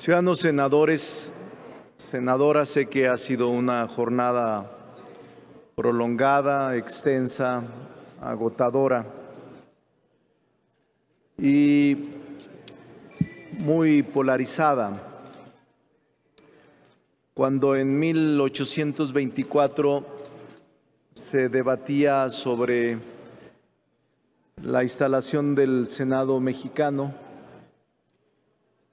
Ciudadanos, senadores, senadoras, sé que ha sido una jornada prolongada, extensa, agotadora y muy polarizada. Cuando en 1824 se debatía sobre la instalación del Senado mexicano,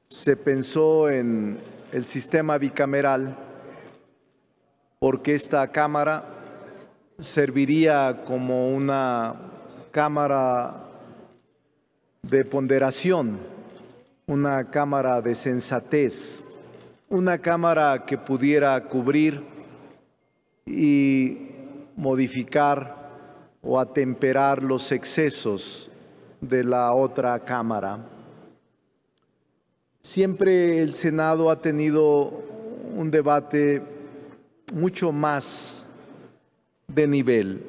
se pensó en el sistema bicameral porque esta Cámara serviría como una Cámara de ponderación, una Cámara de sensatez, una Cámara que pudiera cubrir y modificar o atemperar los excesos de la otra Cámara. Siempre el Senado ha tenido un debate mucho más de nivel.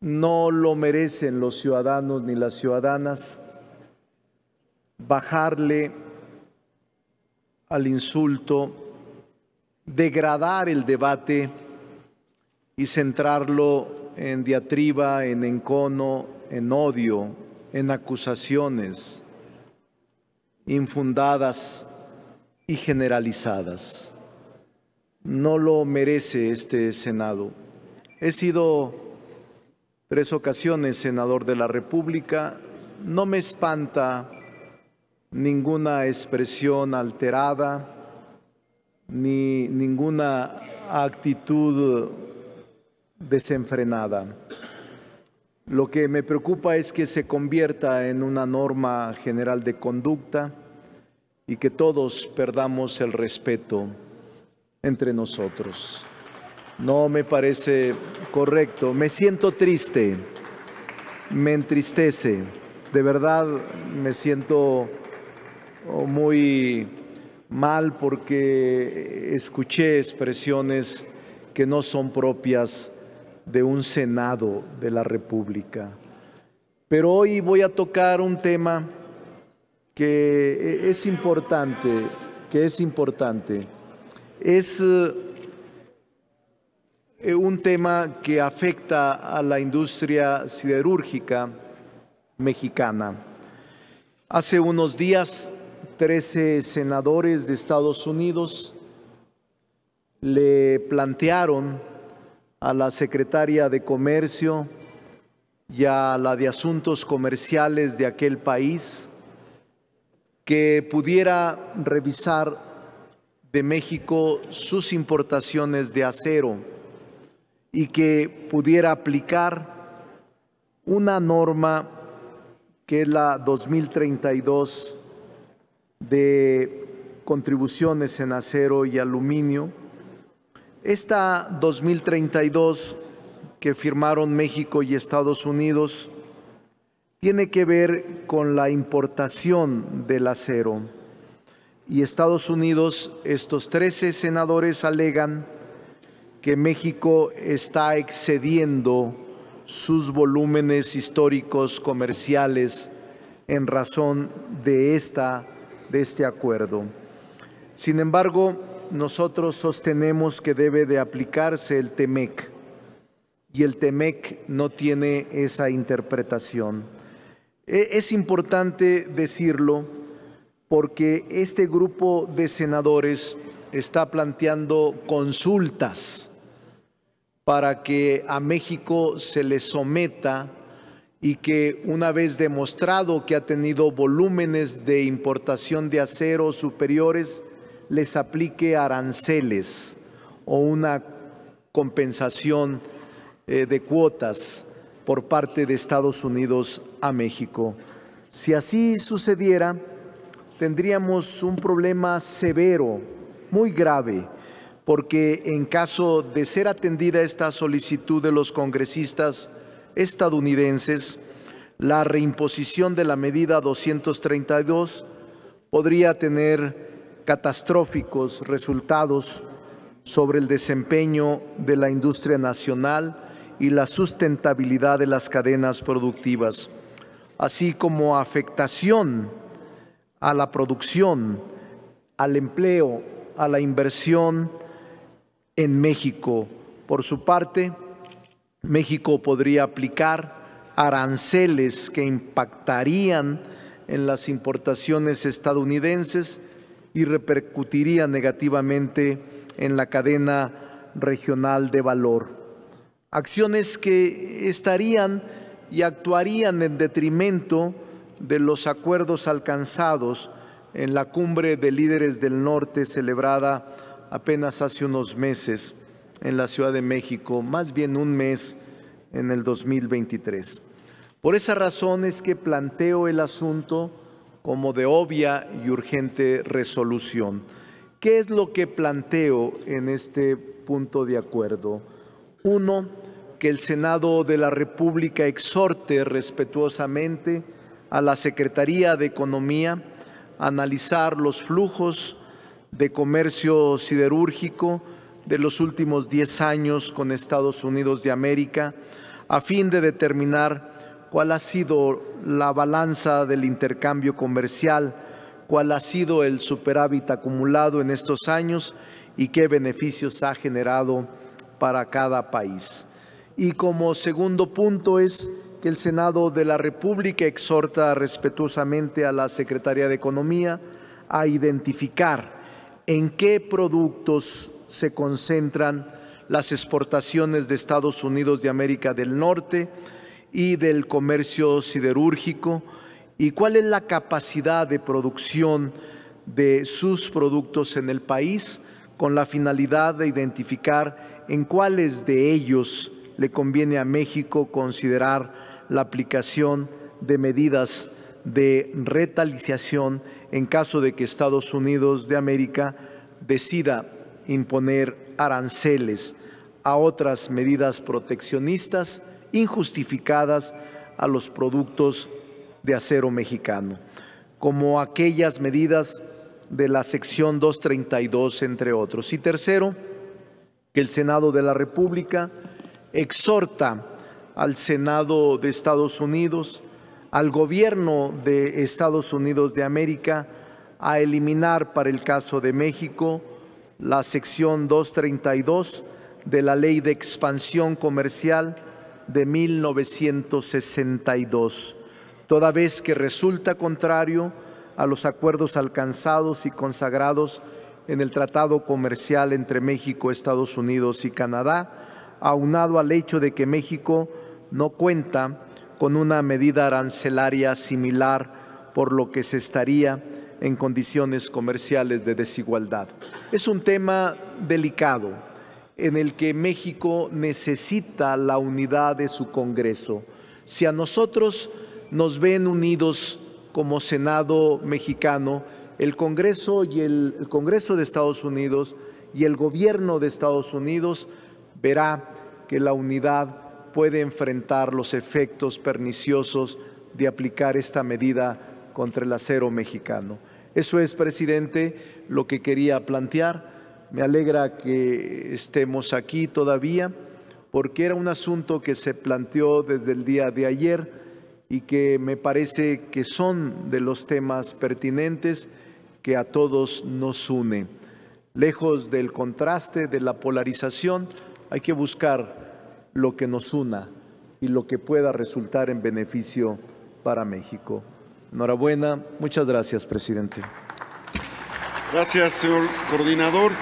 No lo merecen los ciudadanos ni las ciudadanas bajarle al insulto, degradar el debate y centrarlo en diatriba, en encono, en odio, en acusaciones infundadas y generalizadas. No lo merece este Senado. He sido 3 ocasiones senador de la República. No me espanta ninguna expresión alterada, ni ninguna actitud desenfrenada. Lo que me preocupa es que se convierta en una norma general de conducta y que todos perdamos el respeto entre nosotros. No me parece correcto. Me siento triste, me entristece. De verdad me siento muy mal porque escuché expresiones que no son propias de un Senado de la República. Pero hoy voy a tocar un tema que es importante, Es un tema que afecta a la industria siderúrgica mexicana. Hace unos días, 13 senadores de Estados Unidos le plantearon a la Secretaría de Comercio y a la de Asuntos Comerciales de aquel país que pudiera revisar de México sus importaciones de acero y que pudiera aplicar una norma que es la 2032 de contribuciones en acero y aluminio. Esta 2032 que firmaron México y Estados Unidos tiene que ver con la importación del acero. Y Estados Unidos, estos 13 senadores alegan que México está excediendo sus volúmenes históricos comerciales en razón de este acuerdo. Sin embargo, nosotros sostenemos que debe de aplicarse el TEMEC y el TEMEC no tiene esa interpretación. Es importante decirlo porque este grupo de senadores está planteando consultas para que a México se le someta y que una vez demostrado que ha tenido volúmenes de importación de acero superiores, les aplique aranceles o una compensación de cuotas por parte de Estados Unidos a México. Si así sucediera, tendríamos un problema severo, muy grave, porque en caso de ser atendida esta solicitud de los congresistas estadounidenses, la reimposición de la medida 232 podría tener catastróficos resultados sobre el desempeño de la industria nacional y la sustentabilidad de las cadenas productivas, así como afectación a la producción al empleo, a la inversión en México. Por su parte, México podría aplicar aranceles que impactarían en las importaciones estadounidenses y repercutirían negativamente en la cadena regional de valor. Acciones que estarían y actuarían en detrimento de los acuerdos alcanzados en la Cumbre de Líderes del Norte celebrada apenas hace unos meses en la Ciudad de México, más bien un mes en el 2023. Por esa razón es que planteo el asunto como de obvia y urgente resolución. ¿Qué es lo que planteo en este punto de acuerdo? 1. Que el Senado de la República exhorte respetuosamente a la Secretaría de Economía a analizar los flujos de comercio siderúrgico de los últimos 10 años con Estados Unidos de América, a fin de determinar cuál ha sido la balanza del intercambio comercial, cuál ha sido el superávit acumulado en estos años y qué beneficios ha generado para cada país. Y como segundo punto es que el Senado de la República exhorta respetuosamente a la Secretaría de Economía a identificar en qué productos se concentran las exportaciones de Estados Unidos de América del Norte y del comercio siderúrgico, y cuál es la capacidad de producción de sus productos en el país, con la finalidad de identificar en cuáles de ellos le conviene a México considerar la aplicación de medidas de retaliación en caso de que Estados Unidos de América decida imponer aranceles a otras medidas proteccionistas injustificadas a los productos de acero mexicano, como aquellas medidas de la sección 232, entre otros. Y tercero, que el Senado de la República exhorta al Senado de Estados Unidos, al gobierno de Estados Unidos de América, a eliminar para el caso de México la sección 232 de la Ley de Expansión Comercial de 1962, toda vez que resulta contrario a los acuerdos alcanzados y consagrados en el Tratado Comercial entre México, Estados Unidos y Canadá, aunado al hecho de que México no cuenta con una medida arancelaria similar, por lo que se estaría en condiciones comerciales de desigualdad. Es un tema delicado en el que México necesita la unidad de su Congreso. Si a nosotros nos ven unidos como Senado mexicano, el Congreso y el Congreso de Estados Unidos y el gobierno de Estados Unidos verá que la unidad puede enfrentar los efectos perniciosos de aplicar esta medida contra el acero mexicano. Eso es, presidente, lo que quería plantear. Me alegra que estemos aquí todavía, porque era un asunto que se planteó desde el día de ayer y que me parece que son de los temas pertinentes que a todos nos une. Lejos del contraste, de la polarización, hay que buscar lo que nos una y lo que pueda resultar en beneficio para México. Enhorabuena. Muchas gracias, presidente. Gracias, señor coordinador.